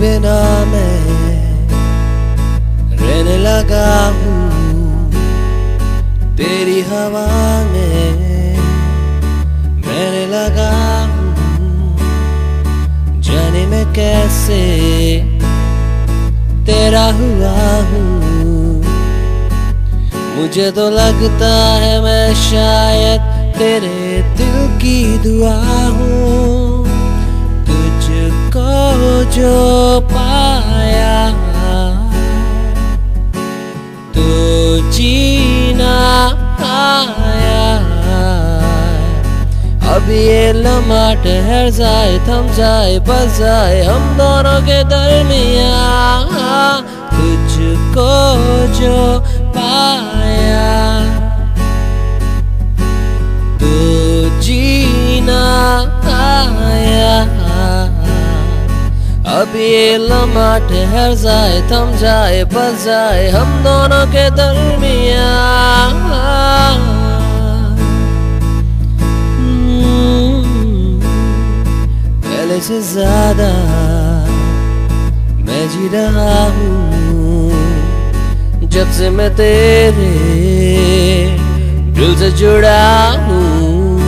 बिना मैं रहने लगा हूँ तेरी हवा में बहने लगा हूँ। जाने में कैसे तेरा हुआ हूँ। मुझे तो लगता है मैं शायद तेरे दिल की दुआ हूँ। तुझको जो पाया तो जीना आया। अब ये लम्हा ठहर जाए, थम जाए, बस जाए हम दोनों के दरमियाँ। तुझको जो पाया तो जीना आया। अब ये लम्हा ठहर जाए, थम जाए, बस जाए हम दोनों के दरमियाँ। पहले से ज्यादा मैं जी रहा हूँ जब से मैं तेरे दिल से जुड़ा हूँ।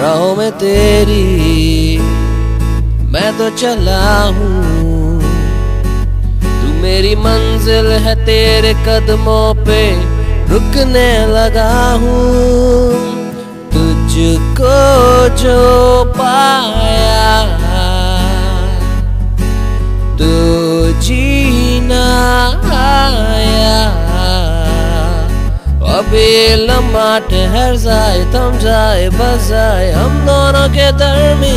राहों में तेरी मैं तो चला हूँ। तू मेरी मंजिल है, तेरे कदमों पे रुकने लगा हूँ। तुझको जो पाया तो जीना आया। अभी लम्हा ठहर जाए, थम जाए, बस जाए हम दोनों के दरमियाँ।